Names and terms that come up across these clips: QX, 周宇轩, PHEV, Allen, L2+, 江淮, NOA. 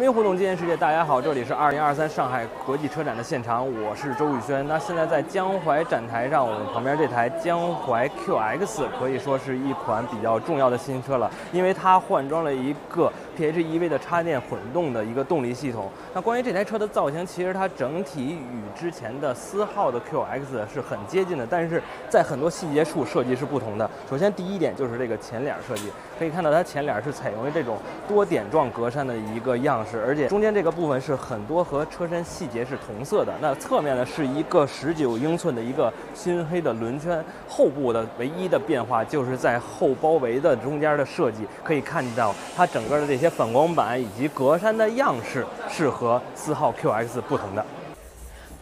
民互动机械世界，大家好，这里是2023上海国际车展的现场，我是周宇轩。那现在在江淮展台上，我们旁边这台江淮 QX 可以说是一款比较重要的新车了，因为它换装了一个 PHEV 的插电混动的一个动力系统。那关于这台车的造型，其实它整体与之前的私号的 QX 是很接近的，但是在很多细节处设计是不同的。首先第一点就是这个前脸设计，可以看到它前脸是采用了这种多点状格栅的一个样式，而且中间这个部分是很多和车身细节是同色的。那侧面呢是一个19英寸的一个熏黑的轮圈，后部的唯一的变化就是在后包围的中间的设计，可以看到它整个的这些反光板以及格栅的样式是和4号 QX 不同的。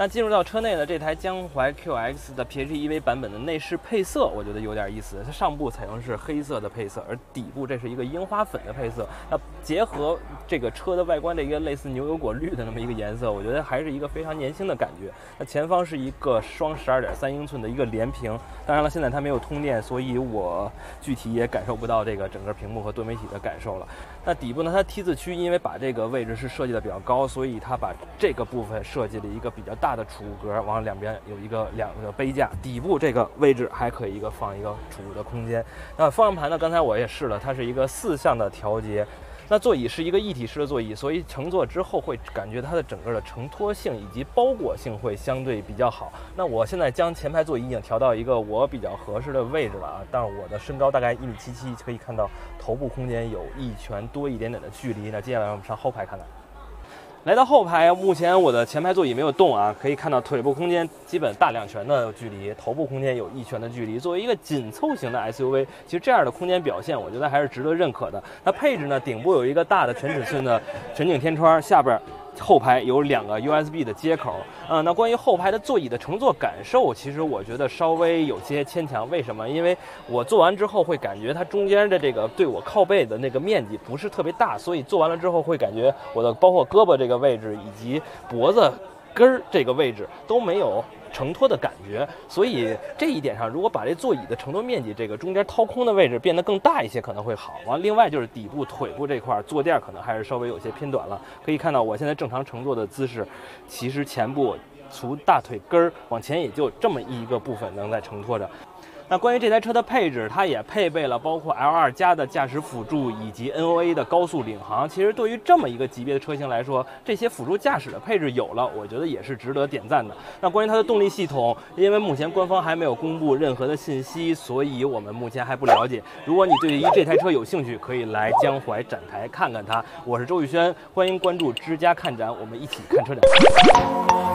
那进入到车内呢，这台江淮 QX 的 PHEV 版本的内饰配色，我觉得有点意思。它上部采用是黑色的配色，而底部这是一个樱花粉的配色。那结合这个车的外观的一个类似牛油果绿的那么一个颜色，我觉得还是一个非常年轻的感觉。那前方是一个双12.3英寸的一个连屏，当然了，现在它没有通电，所以我具体也感受不到这个整个屏幕和多媒体的感受了。那底部呢，它 T 字区因为把这个位置是设计的比较高，所以它把这个部分设计了一个比较大的储物格，往两边有两个杯架，底部这个位置还可以放一个储物的空间。那方向盘呢，刚才我也试了，它是一个4项的调节。那座椅是一个一体式的座椅，所以乘坐之后会感觉它的整个的承托性以及包裹性会相对比较好。那我现在将前排座椅已经调到一个我比较合适的位置了啊，但是我的身高大概1.77米，可以看到头部空间有1拳多一点点的距离。那接下来我们上后排看看。来到后排，目前我的前排座椅没有动啊，可以看到腿部空间基本大2拳的距离，头部空间有1拳的距离。作为一个紧凑型的 SUV， 其实这样的空间表现，我觉得还是值得认可的。那配置呢，顶部有一个大的全尺寸的全景天窗，下边后排有2个 USB 的接口。那关于后排的座椅的乘坐感受，其实我觉得稍微有些牵强。为什么？因为我坐完之后会感觉它中间的这个对我靠背的那个面积不是特别大，所以坐完了之后会感觉我的包括胳膊这个位置以及脖子根儿这个位置都没有承托的感觉，所以这一点上，如果把这座椅的承托面积这个中间掏空的位置变得更大一些，可能会好。完，另外就是底部腿部这块坐垫可能还是稍微有些偏短了。可以看到我现在正常乘坐的姿势，其实前部从大腿根儿往前也就这么一个部分能在承托着。那关于这台车的配置，它也配备了包括 L2+ 的驾驶辅助以及 NOA 的高速领航。其实对于这么一个级别的车型来说，这些辅助驾驶的配置有了，我觉得也是值得点赞的。那关于它的动力系统，因为目前官方还没有公布任何的信息，所以我们目前还不了解。如果你对于这台车有兴趣，可以来江淮展台看看它。我是周宇轩，欢迎关注之家看展，我们一起看车展。